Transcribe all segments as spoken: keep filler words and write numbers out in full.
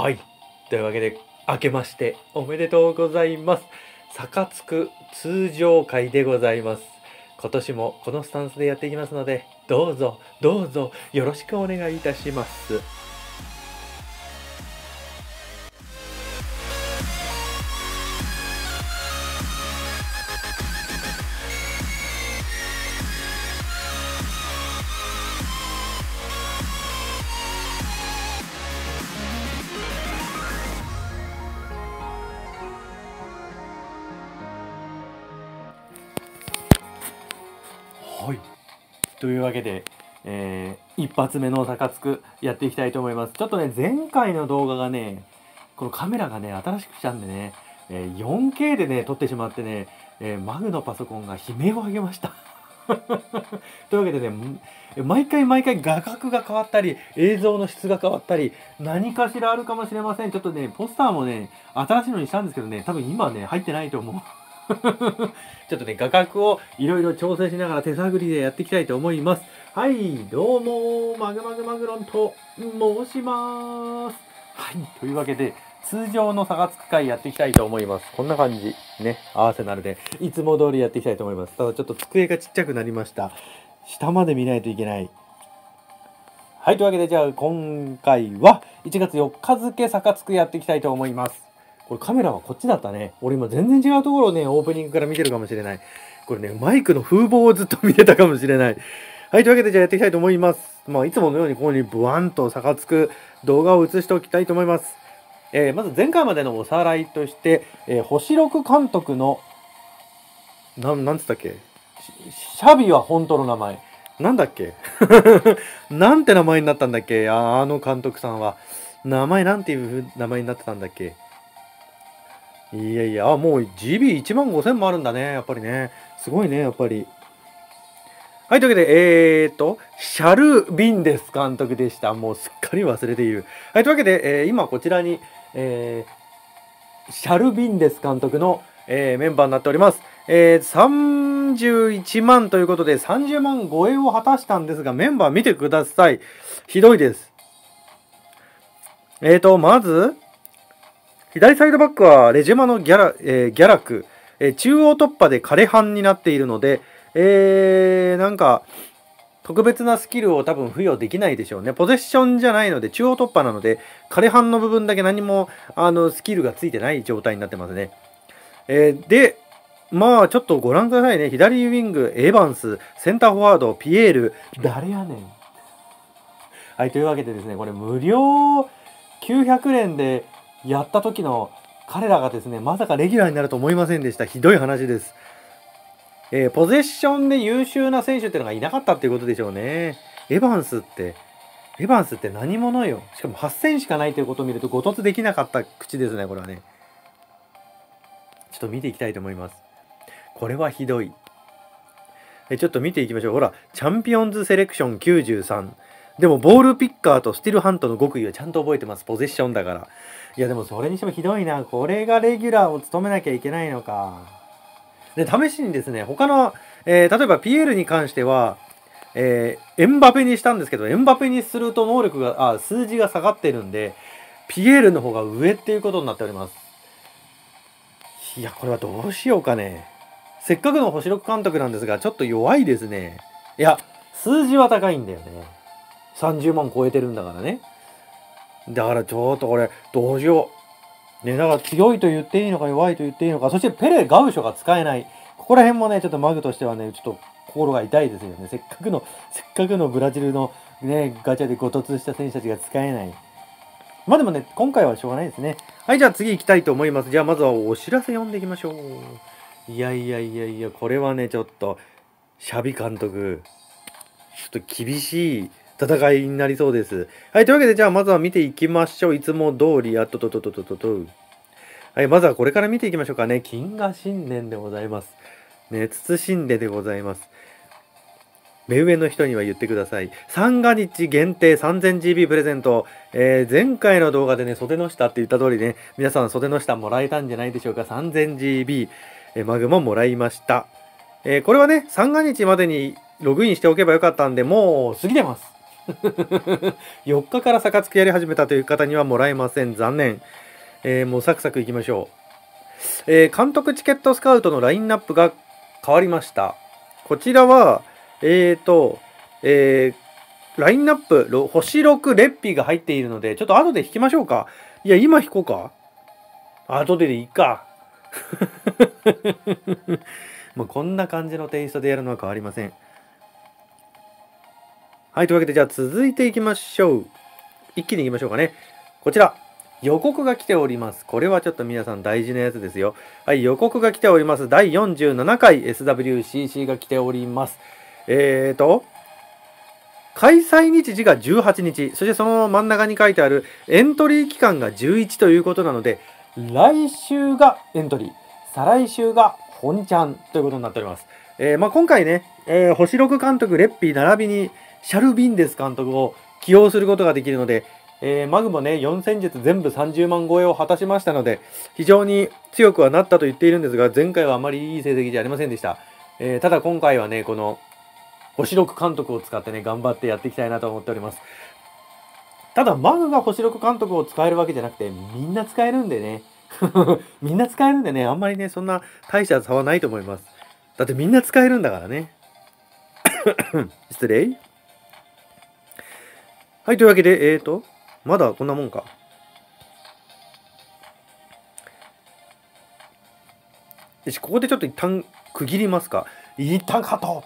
はい、というわけで明けましておめでとうございます。サカツク通常会でございます。今年もこのスタンスでやっていきますので、どうぞどうぞよろしくお願いいたします。はい、というわけで、えー、一発目のサカツクやっていきたいと思います。ちょっとね、前回の動画がね、このカメラがね、新しくしたんでね、えー、よんケー でね、撮ってしまってね、えー、マグのパソコンが悲鳴を上げました。というわけでね、毎回毎回画角が変わったり、映像の質が変わったり、何かしらあるかもしれません。ちょっとね、ポスターもね、新しいのにしたんですけどね、多分今ね、入ってないと思う。ちょっとね、画角をいろいろ調整しながら手探りでやっていきたいと思います。はい、どうも、マグマグマグロンと申します。はい、というわけで、通常のサカツク会やっていきたいと思います。こんな感じ。ね、アーセナルで、いつも通りやっていきたいと思います。ただちょっと机がちっちゃくなりました。下まで見ないといけない。はい、というわけで、じゃあ今回はいちがつよっか付サカツクやっていきたいと思います。これカメラはこっちだったね。俺今全然違うところをね、オープニングから見てるかもしれない。これね、マイクの風貌をずっと見てたかもしれない。はい、というわけでじゃあやっていきたいと思います。まあ、いつものようにここにブワンとサカツク動画を映しておきたいと思います。えー、まず前回までのおさらいとして、えー、ほしろく監督の、な、なんつったっけ？シャビは本当の名前。なんだっけ？なんて名前になったんだっけ？あの監督さんは。名前なんていう名前になってたんだっけ？いやいや、あ、もう ジービーいちまんごせん もあるんだね。やっぱりね。すごいね、やっぱり。はい、というわけで、えーっと、シャル・ビンデス監督でした。もうすっかり忘れている。はい、というわけで、えー、今こちらに、えー、シャル・ビンデス監督の、えー、メンバーになっております。えー、さんじゅういちまんということで、さんじゅうまん超えを果たしたんですが、メンバー見てください。ひどいです。えーっと、まず、左サイドバックはレジェマのギャラ、えー、ギャラク、えー、中央突破で枯れ半になっているので、えー、なんか特別なスキルを多分付与できないでしょうね。ポゼッションじゃないので、中央突破なので枯れ半の部分だけ何もあのスキルがついてない状態になってますね。えー、で、まあちょっとご覧くださいね。左ウィング、エヴァンス、センターフォワード、ピエール、誰やねん。はい、というわけでですね、これ無料きゅうひゃくえんで、やった時の彼らがですね、まさかレギュラーになると思いませんでした。ひどい話です。えー、ポゼッションで優秀な選手っていうのがいなかったっていうことでしょうね。エヴァンスって、エヴァンスって何者よ。しかもはっせんしかないということを見ると、ごとつできなかった口ですね、これはね。ちょっと見ていきたいと思います。これはひどい。え、ちょっと見ていきましょう。ほら、チャンピオンズセレクションきゅうじゅうさん。でも、ボールピッカーとスティルハントの極意はちゃんと覚えてます。ポゼッションだから。いや、でもそれにしてもひどいな。これがレギュラーを務めなきゃいけないのか。で、試しにですね、他の、えー、例えばピエールに関しては、えー、エンバペにしたんですけど、エンバペにすると能力が、あ、数字が下がってるんで、ピエールの方が上っていうことになっております。いや、これはどうしようかね。せっかくのほしろく監督なんですが、ちょっと弱いですね。いや、数字は高いんだよね。さんじゅうまん超えてるんだからね。だからちょっとこれ、どうしよう。ね、だから強いと言っていいのか弱いと言っていいのか。そしてペレ、ガウショが使えない。ここら辺もね、ちょっとマグとしてはね、ちょっと心が痛いですよね。せっかくの、せっかくのブラジルのね、ガチャでご突した選手たちが使えない。まあでもね、今回はしょうがないですね。はい、じゃあ次行きたいと思います。じゃあまずはお知らせ読んでいきましょう。いやいやいやいや、これはね、ちょっと、シャビ監督、ちょっと厳しい。戦いになりそうです。はい、というわけで、じゃあまずは見ていきましょう。いつも通り、あっととととととと。はい、まずはこれから見ていきましょうかね。金河神殿でございます。ね、筒神殿でございます。目上の人には言ってください。三が日限定 さんぜんジービー プレゼント。えー、前回の動画でね、袖の下って言った通りね、皆さん袖の下もらえたんじゃないでしょうか。さんぜんジービー、えー、マグももらいました。えー、これはね、三が日までにログインしておけばよかったんで、もう過ぎてます。よっかからサカツクやり始めたという方にはもらえません。残念。えー、もうサクサクいきましょう。えー、監督チケットスカウトのラインナップが変わりました。こちらは、えーと、えー、ラインナップ、星ろくレッピーが入っているので、ちょっと後で引きましょうか。いや、今引こうか。後ででいいか。もうこんな感じのテイストでやるのは変わりません。はい、というわけで、じゃあ続いていきましょう。一気にいきましょうかね。こちら、予告が来ております。これはちょっと皆さん大事なやつですよ。はい、予告が来ております。だいよんじゅうななかい エスダブリューシーシー が来ております。えーと、開催日時がじゅうはちにち、そしてその真ん中に書いてあるエントリー期間がじゅういちということなので、来週がエントリー、再来週が本ちゃんということになっております。えー、まあ今回ね、えー、星ろく監督、レッピー並びにシャル・ビンデス監督を起用することができるので、えー、マグもね、よんせんじゅつ全部さんじゅうまん超えを果たしましたので、非常に強くはなったと言っているんですが、前回はあまりいい成績じゃありませんでした。えー、ただ今回はね、この星ろく監督を使ってね、頑張ってやっていきたいなと思っております。ただ、マグが星ろく監督を使えるわけじゃなくて、みんな使えるんでね。みんな使えるんでね、あんまりね、そんな大した差はないと思います。だってみんな使えるんだからね。失礼。はい、というわけで、えーと、まだこんなもんか。よし、ここでちょっと一旦区切りますか。一旦カット。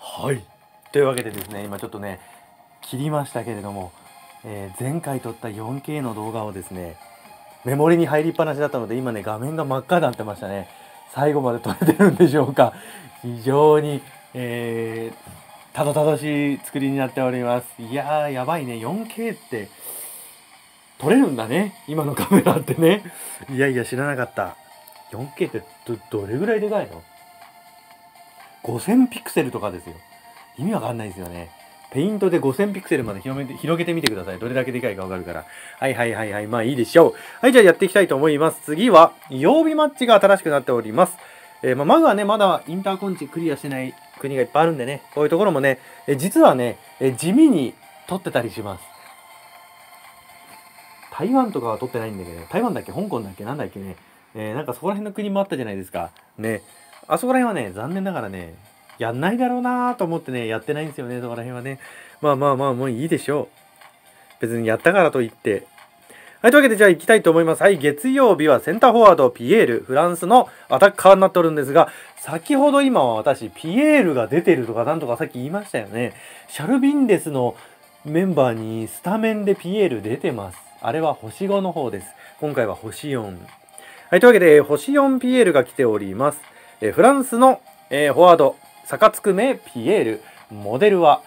はい。というわけでですね、今ちょっとね、切りましたけれども、えー、前回撮った よんケー の動画をですね、メモリに入りっぱなしだったので、今ね、画面が真っ赤になってましたね。最後まで撮れてるんでしょうか。非常に、えー、たどたどしい作りになっております。いやー、やばいね。よんケー って、撮れるんだね。今のカメラってね。いやいや、知らなかった。よんケー ってど、どれぐらいでかいの ?ごせん ピクセルとかですよ。意味わかんないですよね。ペイントでごせんピクセルまで広めて、広げてみてください。どれだけでかいかわかるから。はいはいはいはい。まあいいでしょう。はい、じゃあやっていきたいと思います。次は、曜日マッチが新しくなっております。えー、まあ、まずはね、まだインターコンチクリアしてない国がいっぱいあるんでね、こういうところもね、えー、実はね、えー、地味に取ってたりします。台湾とかは取ってないんだけど、ね、台湾だっけ香港だっけなんだっけね。えー、なんかそこら辺の国もあったじゃないですか。ね。あそこら辺はね、残念ながらね、やんないだろうなぁと思ってね、やってないんですよね、そこら辺はね。まあまあまあ、もういいでしょう。別にやったからといって。はい、というわけでじゃあ行きたいと思います。はい、月曜日はセンターフォワード、ピエール、フランスのアタッカーになっておるんですが、先ほど今は私、ピエールが出てるとかなんとかさっき言いましたよね。シャルビンデスのメンバーにスタメンでピエール出てます。あれは星ごの方です。今回は星よん。はい、というわけで、星よんピエールが来ております。えフランスの、えー、フォワード、サカツク名ピエール、モデルは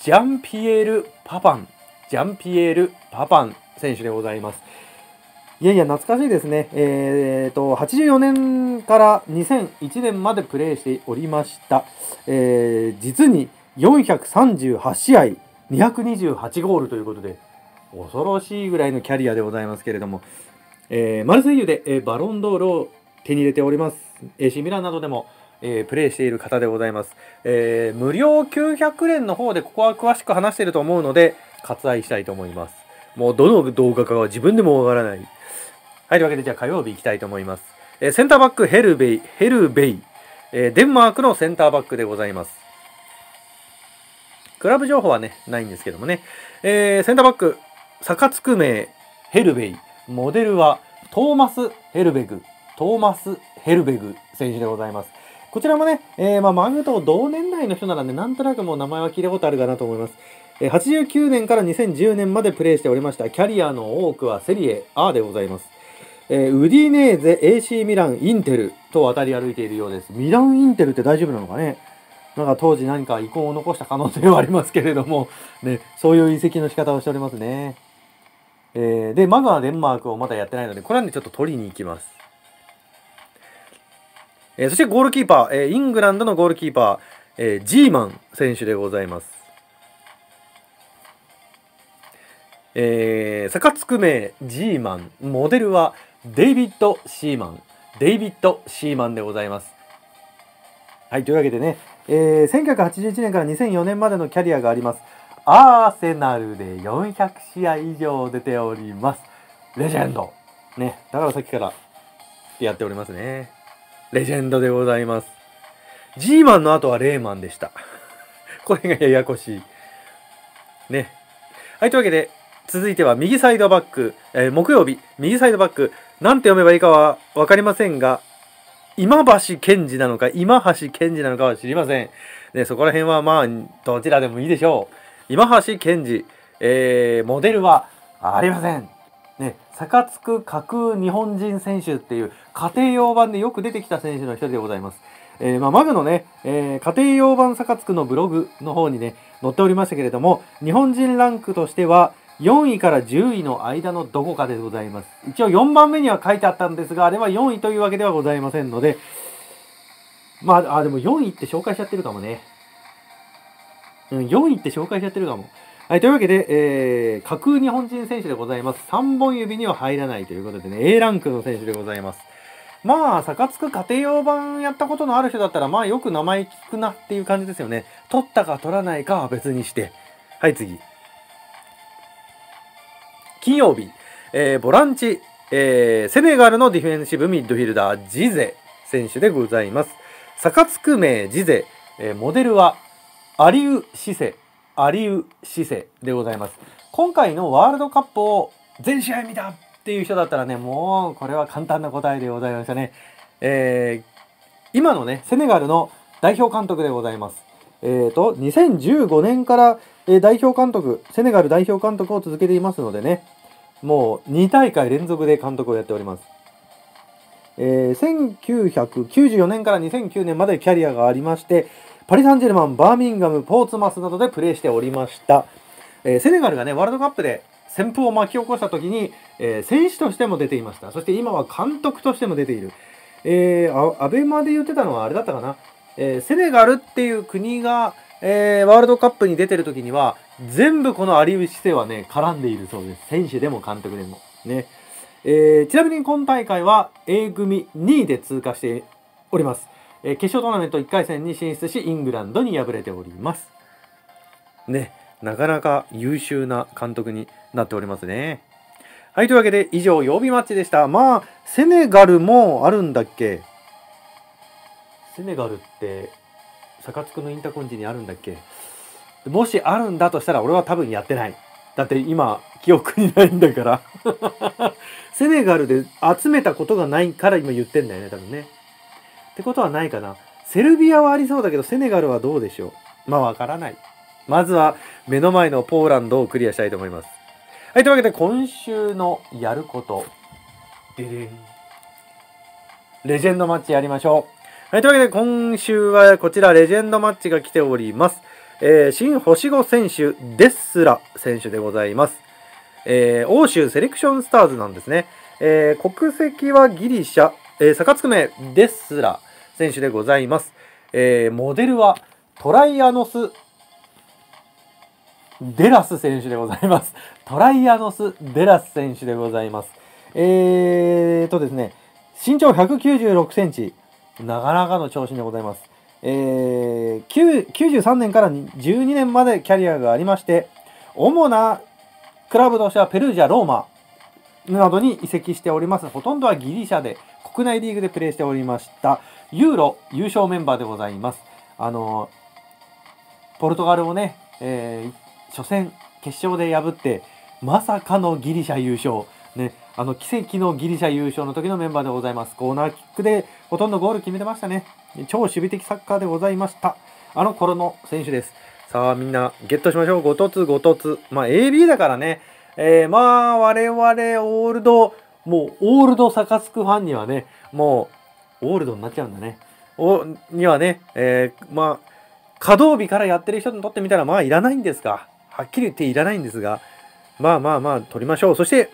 ジャンピエール・パパン、ジャンピエール・パパン選手でございます。いやいや、懐かしいですね。えーと、はちじゅうよねんからにせんいちねんまでプレーしておりました。えー、実によんひゃくさんじゅうはちしあい、にひゃくにじゅうはちゴールということで、恐ろしいぐらいのキャリアでございますけれども、えー、マルセイユで、えー、バロンドールを手に入れております。エーシー ミランなどでもえー、プレイしている方でございます。えー、無料きゅうひゃくえんの方でここは詳しく話していると思うので割愛したいと思います。もうどの動画かは自分でもわからない。はい、というわけでじゃあ火曜日行きたいと思います。えー、センターバックヘルベイ、ヘルベイ、えー、デンマークのセンターバックでございます。クラブ情報はね、ないんですけどもね。えー、センターバック、サカツク名ヘルベイ、モデルはトーマス・ヘルベグ、トーマス・ヘルベグ選手でございます。こちらもね、えー、まあマグと同年代の人ならね、なんとなくもう名前は聞いたことあるかなと思います。えー、はちじゅうきゅうねんからにせんじゅうねんまでプレーしておりました。キャリアの多くはセリエ A でございます。えー、ウディネーゼ、エーシー ミラン、インテルと渡り歩いているようです。ミラン・インテルって大丈夫なのかね。なんか当時何か遺恨を残した可能性はありますけれども、ね、そういう移籍の仕方をしておりますね。えー、で、マグはデンマークをまだやってないので、これはね、ちょっと取りに行きます。えー、そしてゴールキーパー、えー、イングランドのゴールキーパー、えー、ジーマン選手でございます。えー、サカツク名ジーマン、モデルはデイビッド・シーマン、デイビッド・シーマンでございます。はい、というわけでね、えー、せんきゅうひゃくはちじゅういちねんからにせんよねんまでのキャリアがあります。アーセナルでよんひゃくしあい以上出ております。レジェンド。ね。だからさっきからやっておりますね。レジェンドでございます。ジーマンの後はレーマンでした。これがややこしい。ね。はい、というわけで、続いては右サイドバック、えー、木曜日、右サイドバック、なんて読めばいいかはわかりませんが、今橋健二なのか、今橋健二なのかは知りません。ね、そこら辺はまあ、どちらでもいいでしょう。今橋健二、えー、モデルはありません。ね、坂津区架空日本人選手っていう家庭用版でよく出てきた選手の一人でございます。えー、まあ、マグのね、えー、家庭用版坂津区のブログの方にね、載っておりましたけれども、日本人ランクとしてはよんいからじゅういの間のどこかでございます。一応よんばんめには書いてあったんですが、あれはよんいというわけではございませんので、まあ、あ、でもよんいって紹介しちゃってるかもね。よんいって紹介しちゃってるかも。はい、というわけで、えー、架空日本人選手でございます。さんぼん指には入らないということでね、A ランクの選手でございます。まあ、坂津区家庭用版やったことのある人だったら、まあ、よく名前聞くなっていう感じですよね。取ったか取らないかは別にして。はい、次。金曜日、えー、ボランチ、えー、セネガルのディフェンシブミッドフィルダー、ジゼ選手でございます。坂津区名、ジゼ、えー、モデルは、アリウ・シセ、アリウ・シセでございます。今回のワールドカップを全試合見たっていう人だったらね、もうこれは簡単な答えでございましたね。えー、今のね、セネガルの代表監督でございます。えーと、にせんじゅうごねんから代表監督、セネガル代表監督を続けていますのでね、もうにたいかい連続で監督をやっております。えー、せんきゅうひゃくきゅうじゅうよねんからにせんきゅうねんまでキャリアがありまして、パリ・サンジェルマン、バーミンガム、ポーツマスなどでプレーしておりました。えー、セネガルがね、ワールドカップで旋風を巻き起こした時に、えー、選手としても出ていました。そして今は監督としても出ている。えー、アベマで言ってたのはあれだったかな。えー、セネガルっていう国が、えー、ワールドカップに出てる時には、全部このアリウ・シセはね、絡んでいるそうです。選手でも監督でも。ね。えー、ちなみに今大会は A 組にいで通過しております。決勝トーナメントいっかいせんに進出し、イングランドに敗れております。ね、なかなか優秀な監督になっておりますね。はい、というわけで以上、曜日マッチでした。まあ、セネガルもあるんだっけ？セネガルって、坂津区のインタコンジにあるんだっけ？もしあるんだとしたら、俺は多分やってない。だって今、記憶にないんだから。セネガルで集めたことがないから今言ってんだよね、多分ね。ってことはないかな。セルビアはありそうだけど、セネガルはどうでしょう。まあ、わからない。まずは、目の前のポーランドをクリアしたいと思います。はい、というわけで、今週のやること。ででん。レジェンドマッチやりましょう。はい、というわけで、今週はこちら、レジェンドマッチが来ております。えー、新星子選手、デッスラ選手でございます。えー、欧州セレクションスターズなんですね。えー、国籍はギリシャ。えー、坂津区名、デスラ選手でございます。えー、モデルはトライアノス・デラス選手でございます。トライアノス・デラス選手でございます。えーとですね、身長ひゃくきゅうじゅうろくセンチ、なかなかの長身でございます。えー、きゅうじゅうさんねんからじゅうにねんまでキャリアがありまして、主なクラブとしてはペルージャ、ローマなどに移籍しております。ほとんどはギリシャで。国内リーグでプレーしておりました。ユーロ優勝メンバーでございます。あの、ポルトガルをね、えー、初戦、決勝で破って、まさかのギリシャ優勝。ね、あの、奇跡のギリシャ優勝の時のメンバーでございます。コーナーキックでほとんどゴール決めてましたね。超守備的サッカーでございました。あの頃の選手です。さあ、みんなゲットしましょう。ごとつ、ごとつ。まあ、エービー だからね、えー、まあ、我々、オールド、もう、オールド坂津区ファンにはね、もう、オールドになっちゃうんだね。お、にはね、えー、まあ、稼働日からやってる人にとってみたら、まあ、いらないんですが、はっきり言っていらないんですが、まあまあまあ、取りましょう。そして、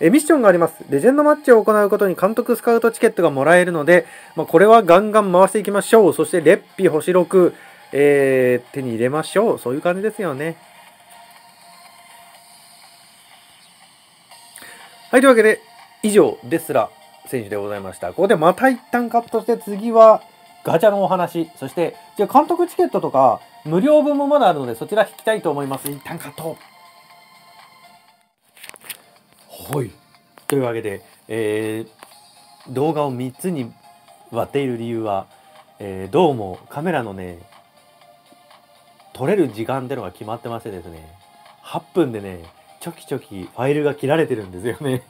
え、ミッションがあります。レジェンドマッチを行うことに監督スカウトチケットがもらえるので、まあ、これはガンガン回していきましょう。そして、レッピ星ろく、えー、手に入れましょう。そういう感じですよね。はい、というわけで、以上、デスラ選手でございました。ここでまた一旦カットして、次は、ガチャのお話、そして、じゃあ監督チケットとか無料分もまだあるので、そちら引きたいと思います。一旦カット。はい。というわけで、えー、動画をみっつに割っている理由は、えー、どうもカメラのね、撮れる時間ってのが決まってましてですね、はっぷんでね、ちょきちょきファイルが切られてるんですよね。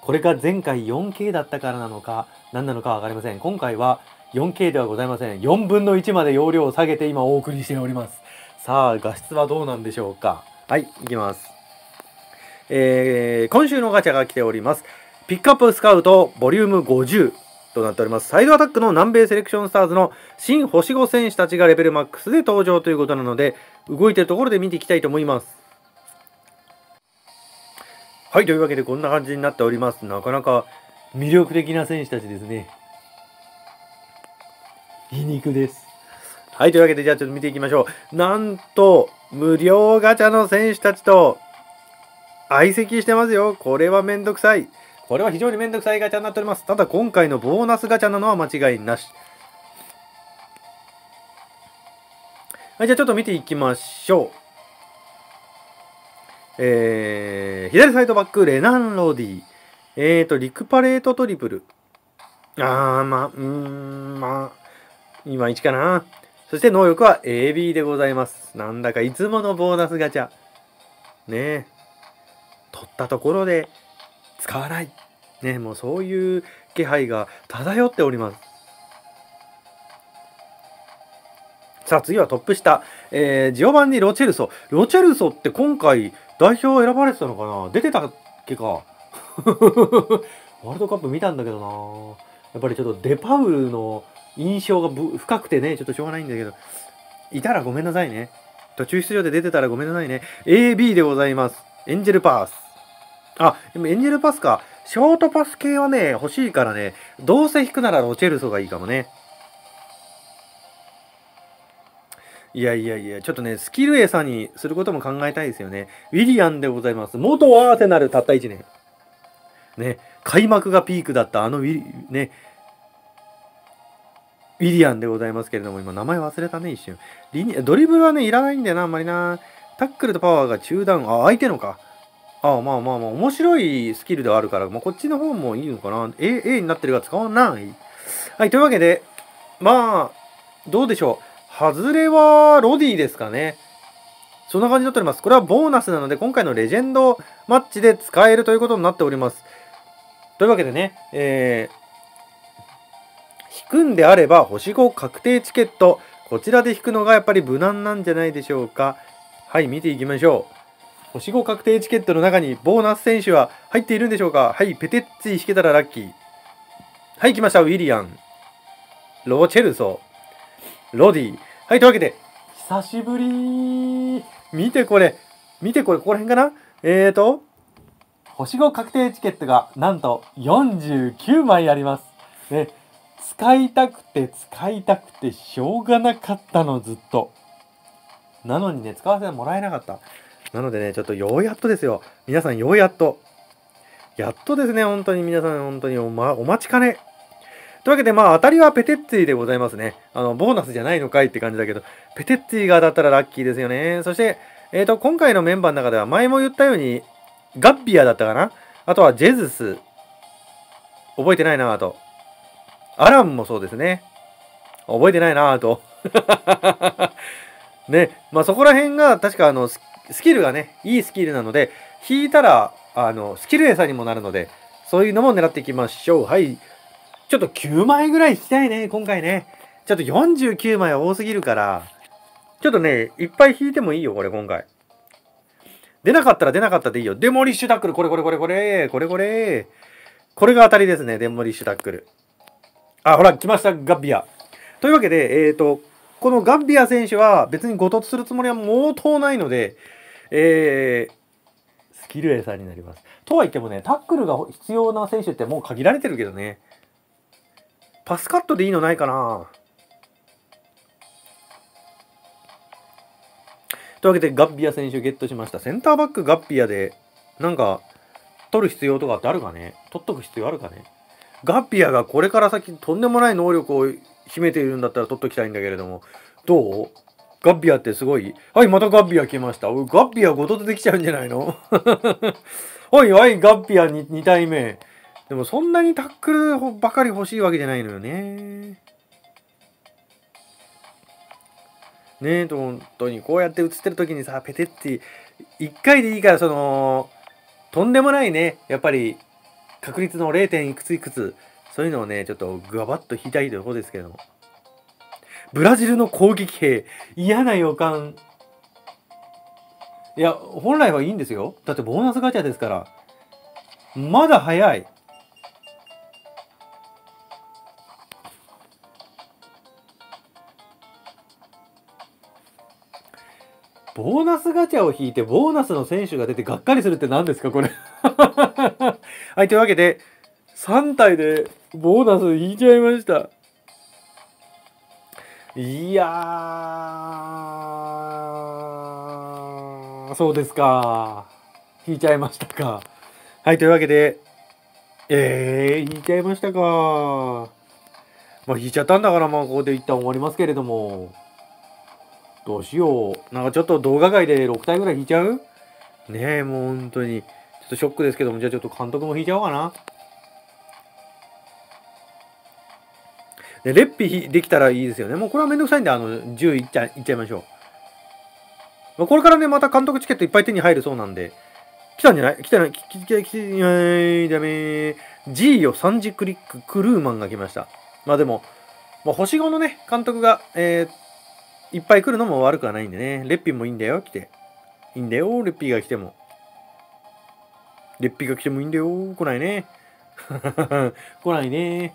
これが前回 よんケー だったからなのか、何なのか分かりません。今回は よんケー ではございません。よんぶんのいちまで容量を下げて今お送りしております。さあ、画質はどうなんでしょうか。はい、いきます。えー、今週のガチャが来ております。ピックアップスカウトボリュームごじゅうとなっております。サイドアタックの南米セレクションスターズの新星ご戦士たちがレベルマックスで登場ということなので、動いてるところで見ていきたいと思います。はい、というわけでこんな感じになっております。なかなか魅力的な選手たちですね。皮肉です。はい、というわけでじゃあちょっと見ていきましょう。なんと、無料ガチャの選手たちと相席してますよ。これはめんどくさい。これは非常にめんどくさいガチャになっております。ただ今回のボーナスガチャなのは間違いなし。はい、じゃあちょっと見ていきましょう。えー、左サイドバック、レナン・ロディ。えーと、リクパレートトリプル。あー、まあ、うーん、まあ、いまいちかな。そして能力は エービー でございます。なんだかいつものボーナスガチャ。ねえ。取ったところで使わない。ねえ、もうそういう気配が漂っております。さあ、次はトップ下。えー、ジオバンニ・ロチェルソ。ロチェルソって今回、代表選ばれてたのかな、出てたっけかワールドカップ見たんだけどな、やっぱりちょっとデパウルの印象がぶ深くてね、ちょっとしょうがないんだけど、いたらごめんなさいね。途中出場で出てたらごめんなさいね。エービー でございます。エンジェルパス。あ、でもエンジェルパスか。ショートパス系はね、欲しいからね、どうせ引くならロチェルソがいいかもね。いやいやいや、ちょっとね、スキル餌にすることも考えたいですよね。ウィリアンでございます。元アーセナル、たったいちねん。ね、開幕がピークだったあのウィリ、ね、ウィリアンでございますけれども、今、名前忘れたね、一瞬。リニドリブルはね、いらないんだよな、あんまりな。タックルとパワーが中断。あ、相手のか。ああ、まあまあまあ、面白いスキルではあるから、まあ、こっちの方もいいのかな。A、A になってるが使わない。はい、というわけで、まあ、どうでしょう。外れはロディですかね。そんな感じになっております。これはボーナスなので、今回のレジェンドマッチで使えるということになっております。というわけでね、えー、引くんであれば、星ご確定チケット、こちらで引くのがやっぱり無難なんじゃないでしょうか。はい、見ていきましょう。星ご確定チケットの中にボーナス選手は入っているんでしょうか。はい、ペテッツィ引けたらラッキー。はい、来ました、ウィリアン。ロチェルソ。ロディ。はい、というわけで、久しぶりー。見てこれ。見てこれ、ここら辺かな、えーと、星ご確定チケットがなんとよんじゅうきゅうまいあります。ね、使いたくて使いたくてしょうがなかったの、ずっと。なのにね、使わせてもらえなかった。なのでね、ちょっとようやっとですよ。皆さん、ようやっと。やっとですね、本当に皆さん、本当にお、ま、お待ちかね。というわけで、まあ、当たりはペテッツィでございますね。あの、ボーナスじゃないのかいって感じだけど、ペテッツィが当たったらラッキーですよね。そして、えっと、今回のメンバーの中では、前も言ったように、ガッビアだったかな。あとは、ジェズス。覚えてないなぁと。アランもそうですね。覚えてないなぁと。ね、まあ、そこら辺が、確か、あの、スキルがね、いいスキルなので、引いたら、あの、スキル餌にもなるので、そういうのも狙っていきましょう。はい。ちょっときゅうまいぐらい引きたいね、今回ね。ちょっとよんじゅうきゅうまいは多すぎるから、ちょっとね、いっぱい引いてもいいよ、これ、今回。出なかったら出なかったでいいよ。デモリッシュタックル、これこれこれこれ、これこれ。これが当たりですね、デモリッシュタックル。あ、ほら、来ました、ガッビア。というわけで、えっと、このガッビア選手は別にごとつするつもりは毛頭ないので、えー、スキル餌になります。とはいってもね、タックルが必要な選手ってもう限られてるけどね。パスカットでいいのないかな。というわけでガッビア選手ゲットしました。センターバックガッビアでなんか取る必要とかってあるかね、取っとく必要あるかね。ガッビアがこれから先とんでもない能力を引秘めているんだったら取っときたいんだけれども、どう？ガッビアってすごい。はい、またガッビア来ました。おい、ガッビアごと出てきちゃうんじゃないの？はいはい、ガッビア 2, 2体目。でもそんなにタックルばかり欲しいわけじゃないのよね。ねえ、本当にこうやって映ってる時にさ、ペテって、いっかいでいいから、その、とんでもないね、やっぱり、確率の れい. いくついくつ、そういうのをね、ちょっとガバッと引いたいところですけども。ブラジルの攻撃兵、嫌な予感。いや、本来はいいんですよ。だってボーナスガチャですから。まだ早い。ボーナスガチャを引いて、ボーナスの選手が出てがっかりするって何ですか、これ。はい、というわけで、さん体でボーナス引いちゃいました。いやー、そうですか。引いちゃいましたか。はい、というわけで、えー、引いちゃいましたか。まあ、引いちゃったんだから、まあ、ここで一旦終わりますけれども。どうしよう。なんかちょっと動画外でろく体ぐらい引いちゃうねえ、もう本当に。ちょっとショックですけども、じゃあちょっと監督も引いちゃおうかな。で、レッピできたらいいですよね。もうこれはめんどくさいんで、あの、じゅういっちゃいっちゃいましょう。これからね、また監督チケットいっぱい手に入るそうなんで。来たんじゃない？来たない？来たない？来たない？ダメー。G よ、さん次クリック、クルーマンが来ました。まあでも、まあ、星ごのね、監督が、えー、いっぱい来るのも悪くはないんでね。レッピもいいんだよ、来て。いいんだよ、レッピが来ても。レッピが来てもいいんだよ、来ないね。来ないね。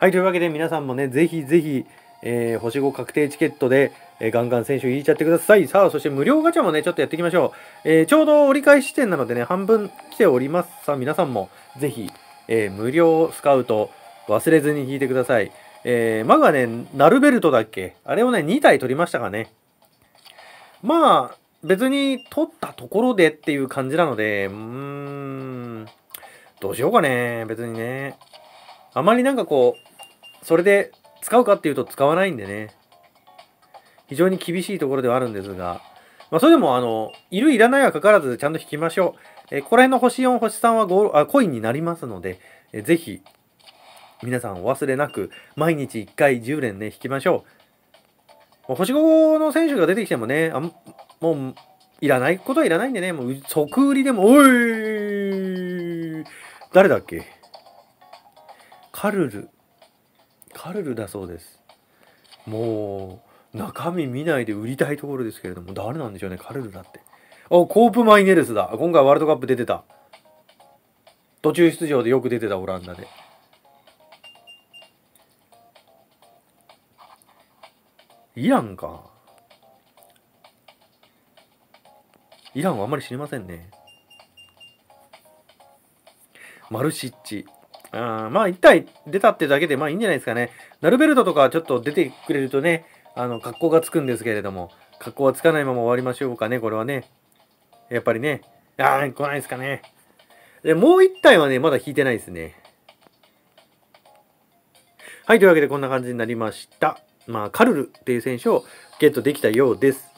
はい、というわけで皆さんもね、ぜひぜひ、えー、星ご確定チケットで、えー、ガンガン選手引いちゃってください。さあ、そして無料ガチャもね、ちょっとやっていきましょう。えー、ちょうど折り返し地点なのでね、半分来ております。さあ、皆さんもぜひ、えー、無料スカウト忘れずに引いてください。えー、マグはね、ナルベルトだっけ？あれをね、に体取りましたかね。まあ、別に取ったところでっていう感じなので、うーん、どうしようかね、別にね。あまりなんかこう、それで使うかっていうと使わないんでね。非常に厳しいところではあるんですが、まあ、それでも、あの、いるいらないはかかわらずちゃんと引きましょう。えー、ここら辺の星よん、星さんはゴールあコインになりますので、えー、ぜひ、皆さんお忘れなく、毎日いっかいじゅう連ね、引きましょう。星ごの選手が出てきてもね、あもう、いらないことはいらないんでね、もう即売りでも、おい誰だっけカルル。カルルだそうです。もう、中身見ないで売りたいところですけれども、誰なんでしょうね、カルルだって。あ、コープマイネルスだ。今回ワールドカップ出てた。途中出場でよく出てた、オランダで。イランか。イランはあんまり知りませんね。マルシッチ。あまあ、いち体出たってだけで、まあいいんじゃないですかね。ナルベルトとかちょっと出てくれるとね、あの、格好がつくんですけれども、格好はつかないまま終わりましょうかね、これはね。やっぱりね。ああ、来ないですかね。で、もういち体はね、まだ引いてないですね。はい、というわけでこんな感じになりました。まあ、カルルっていう選手をゲットできたようです。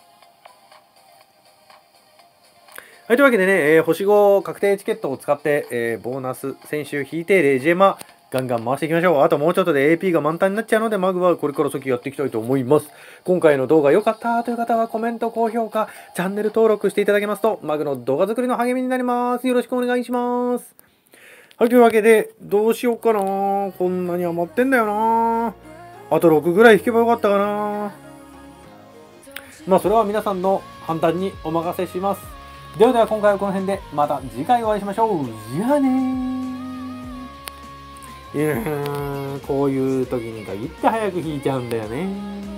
はい、というわけでね、えー、星ご確定チケットを使って、えー、ボーナス選手引いて、レジェマ、ガンガン回していきましょう。あともうちょっとで エーピー が満タンになっちゃうので、マグはこれから先やっていきたいと思います。今回の動画良かったという方はコメント、高評価、チャンネル登録していただけますと、マグの動画作りの励みになります。よろしくお願いします。はい、というわけで、どうしようかな。こんなに余ってんだよな。あとろくぐらい引けばよかったかな。まあそれは皆さんの判断にお任せします。ではでは今回はこの辺で、また次回お会いしましょう。じゃあねー。いやー、こういう時に限って早く引いちゃうんだよね。